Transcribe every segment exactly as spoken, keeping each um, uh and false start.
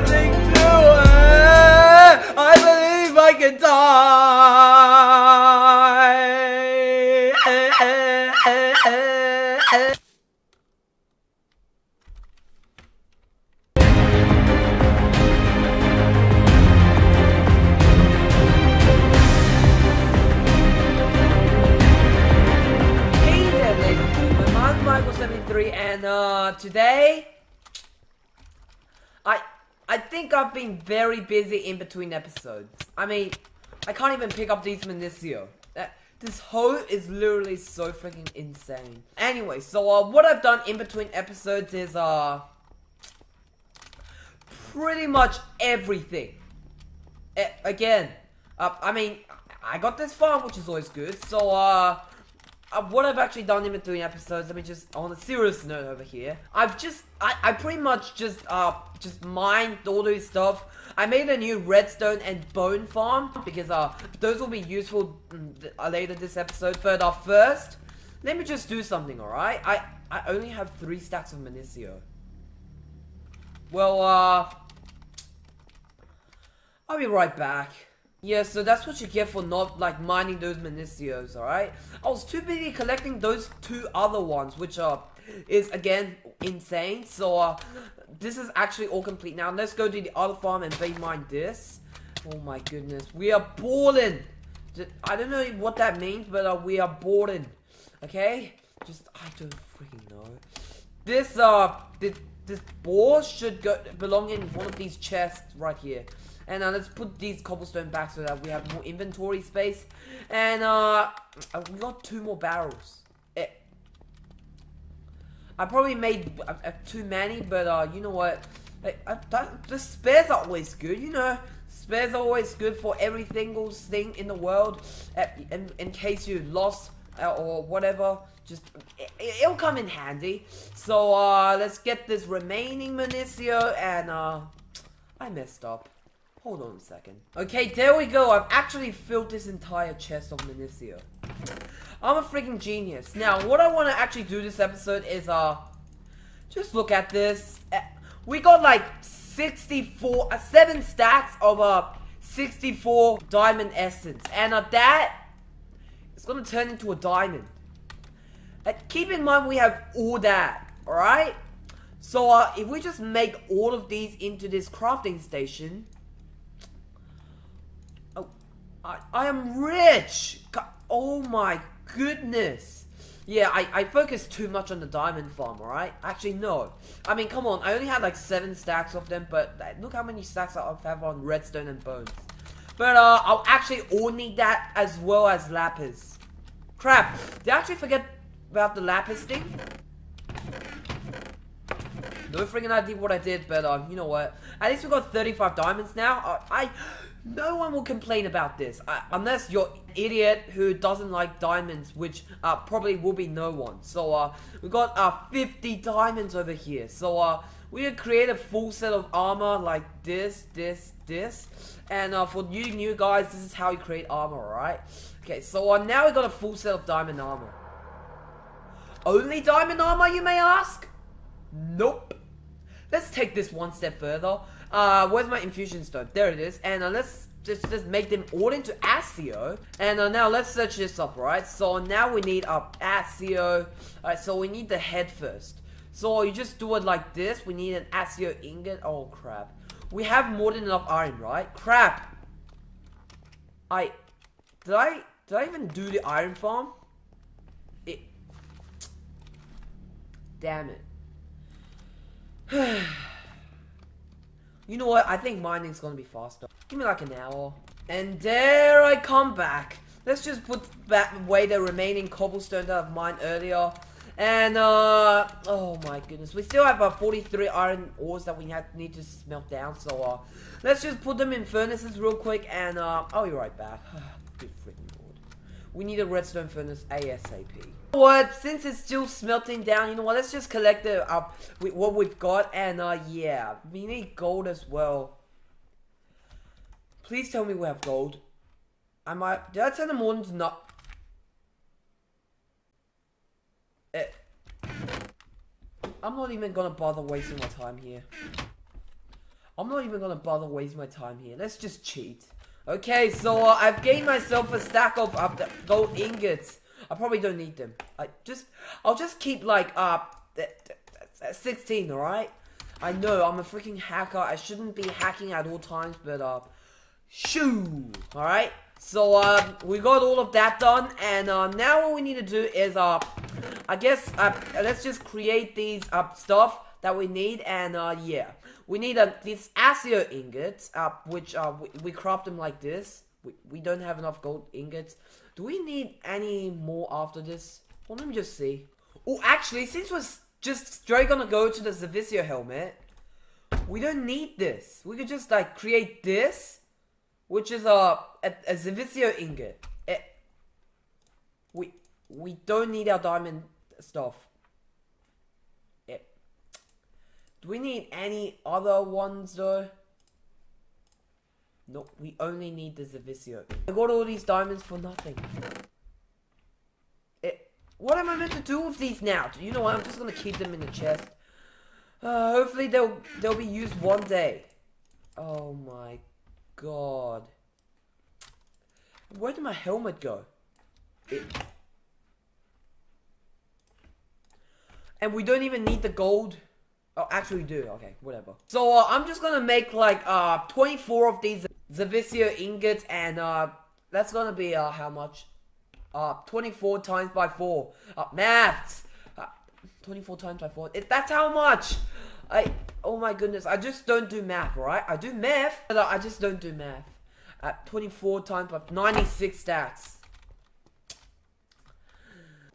nothing to it. I believe I can die. Michael seventy-three, and uh, today I I think I've been very busy in between episodes. I mean, I can't even pick up these Minicio. That this whole is literally so freaking insane. Anyway, so uh, what I've done in between episodes is uh pretty much everything. E again, uh, I mean, I got this farm, which is always good. So uh. Uh, what I've actually done in between episodes, let me just, on a serious note over here, I've just, I, I pretty much just, uh, just mined all this stuff. I made a new redstone and bone farm, because, uh, those will be useful uh, later this episode, but, uh, first, let me just do something, alright? I, I only have three stacks of Minicio. Well, uh, I'll be right back. Yeah, so that's what you get for not, like, mining those Minicios, alright? I was too busy collecting those two other ones, which, uh, is, again, insane. So, uh, this is actually all complete now. Let's go to the other farm and they mine this. Oh my goodness, we are balling! I don't know what that means, but, uh, we are balling. Okay? Just, I don't freaking know. This, uh, this, this ball should go belong in one of these chests right here. And uh, let's put these cobblestone back so that we have more inventory space. And uh, we got two more barrels. Eh. I probably made uh, too many, but uh, you know what? I, I, that, the spares are always good, you know. Spares are always good for every single thing in the world. Uh, in, in case you lost uh, or whatever, just it, it'll come in handy. So uh, let's get this remaining Minicio. And uh, I messed up. Hold on a second. Okay, there we go. I've actually filled this entire chest of Minicio. I'm a freaking genius. Now, what I want to actually do this episode is, uh, just look at this. We got like sixty-four, uh, seven stacks of, uh, sixty-four diamond essence. And, uh, that is going to turn into a diamond. Uh, keep in mind we have all that, alright? So, uh, if we just make all of these into this crafting station... I, I am rich! God, oh my goodness! Yeah, I, I focused too much on the diamond farm, alright? Actually, no. I mean, come on, I only had like seven stacks of them, but look how many stacks I have on redstone and bones. But, uh, I'll actually all need that as well as lapis. Crap! Did I actually forget about the lapis thing? No freaking idea what I did, but, um, you know what? At least we got thirty-five diamonds now. Uh, I... No one will complain about this, uh, unless you're an idiot who doesn't like diamonds, which uh, probably will be no one. So uh, we got uh, fifty diamonds over here. So uh, we can create a full set of armor like this, this, this. And uh, for you new guys, this is how you create armor, alright? Okay, so uh, now we got a full set of diamond armor. Only diamond armor, you may ask? Nope. Let's take this one step further. Uh, where's my infusion stone? There it is. And uh, let's just, just make them all into ASIO. And uh, now let's search this up, right? So now we need our ASIO. Alright, so we need the head first. So you just do it like this. We need an ASIO ingot. Oh, crap. We have more than enough iron, right? Crap. I... Did I... Did I even do the iron farm? It... Damn it. You know what? I think mining's gonna be faster. Give me like an hour. And there I come back. Let's just put back away the remaining cobblestone that I've mined earlier. And, uh... oh my goodness. We still have uh, forty-three iron ores that we had, need to smelt down. So, uh... let's just put them in furnaces real quick. And, uh... I'll be right back. Good freaking lord. We need a redstone furnace ASAP. You know what? Since it's still smelting down, you know what? Let's just collect the, uh, what we've got. And, uh, yeah. We need gold as well. Please tell me we have gold. I might... Did I turn the morning to not... Eh. I'm not even gonna bother wasting my time here. I'm not even gonna bother wasting my time here. Let's just cheat. Okay, so uh, I've gained myself a stack of uh, gold ingots. I probably don't need them. I just, I'll just keep like uh, sixteen. All right. I know I'm a freaking hacker. I shouldn't be hacking at all times, but uh, shoo. All right. So uh, we got all of that done, and uh, now what we need to do is uh, I guess uh, let's just create these uh, stuff that we need, and uh, yeah, we need uh, these ASIO ingots, uh, which uh, we, we craft them like this. We, we don't have enough gold ingots. Do we need any more after this? Well, let me just see. Oh, actually, since we're just straight gonna go to the Zivicio helmet, we don't need this. We could just like create this, which is uh, a a Zivicio ingot. It, we we don't need our diamond stuff. It, do we need any other ones though? No, we only need the Zivicio. I got all these diamonds for nothing. It, what am I meant to do with these now? You know what? I'm just gonna keep them in the chest. Uh, hopefully they'll they'll be used one day. Oh my god! Where did my helmet go? It, and we don't even need the gold. Oh, actually we do. Okay, whatever. So uh, I'm just gonna make like uh twenty-four of these Zivicio ingots, and uh that's gonna be uh how much? Uh, twenty-four times by four. Uh, maths. Uh, twenty-four times by four. It, that's how much. I. Oh my goodness. I just don't do math, right? I do math, but I just don't do math. Uh, twenty-four times by ninety-six stacks.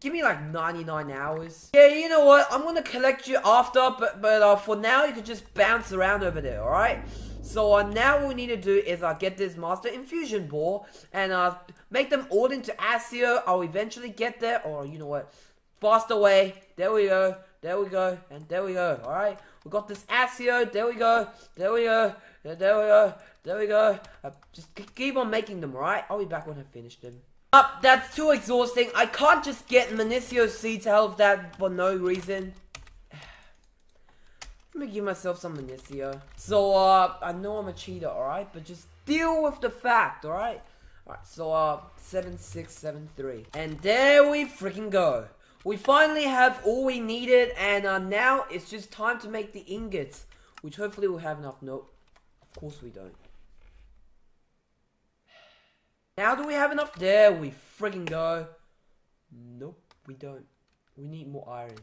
Give me like ninety-nine hours. Yeah, you know what? I'm gonna collect you after, but but uh, for now you can just bounce around over there, all right? So uh, now what we need to do is uh, get this master infusion ball and uh, make them all into ASIO. I'll eventually get there, or you know what? Faster way. There we go. There we go. And there we go. All right. We got this ASIO. There we go. There we go. There we go. There we go. Uh, just keep on making them, all right? I'll be back when I finish them. Uh, that's too exhausting. I can't just get Manicio seeds out of that for no reason. Let me give myself some Manicio. So, uh, I know I'm a cheater, alright? But just deal with the fact, alright? Alright, so, uh, seven six seven three. And there we freaking go. We finally have all we needed, and uh, now it's just time to make the ingots, which hopefully we'll have enough. Nope, of course we don't. Now do we have enough? There we friggin' go. Nope, we don't. We need more iron.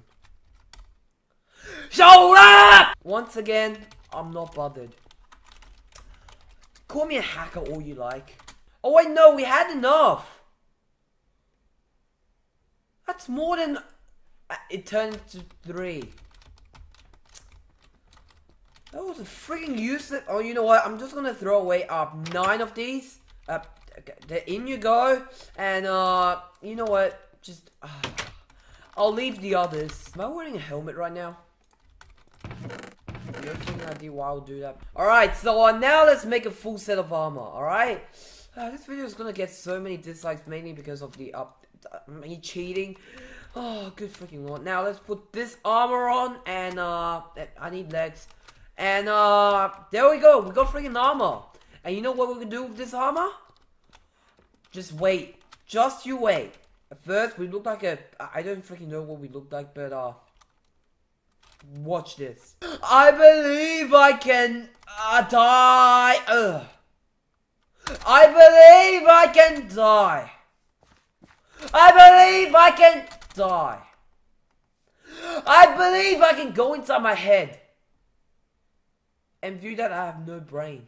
Show up! Once again, I'm not bothered. Call me a hacker all you like. Oh wait, no, we had enough. That's more than... It turned to three. That was a friggin' useless... Oh, you know what? I'm just gonna throw away up uh, nine of these. Uh, Okay, in you go, and uh, you know what, just, uh, I'll leave the others. Am I wearing a helmet right now? You don't think I do why I'll do that? Alright, so uh, now let's make a full set of armor, alright? Uh, this video is gonna get so many dislikes, mainly because of the, uh, me cheating. Oh, good freaking lord. Now let's put this armor on, and uh, I need legs. And uh, there we go, we got freaking armor. And you know what we can do with this armor? Just wait. Just you wait. At first, we look like a... I don't freaking know what we looked like, but, uh... watch this. I believe I can uh, die. Ugh. I believe I can die. I believe I can die. I believe I can go inside my head. And view that I have no brain.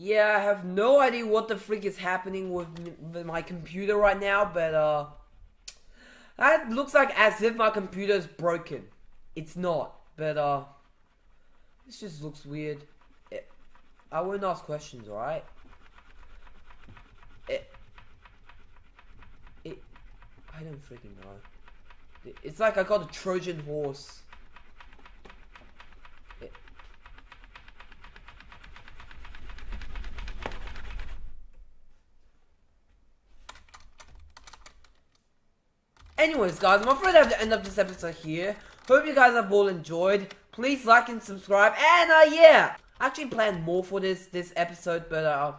Yeah, I have no idea what the freak is happening with, with my computer right now, but uh... that looks like as if my computer is broken. It's not, but uh... this just looks weird. It, I won't ask questions, alright? It, it... I don't freaking know. It, it's like I got a Trojan horse. Anyways guys, I'm afraid I have to end up this episode here. Hope you guys have all enjoyed. Please like and subscribe, and uh yeah, I actually planned more for this this episode, but uh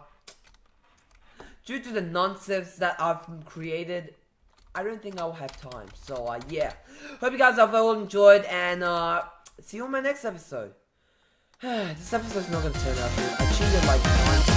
due to the nonsense that I've created, I don't think I'll have time. So uh yeah, hope you guys have all enjoyed, and uh see you on my next episode. This episode's not gonna turn out good. I cheated like once.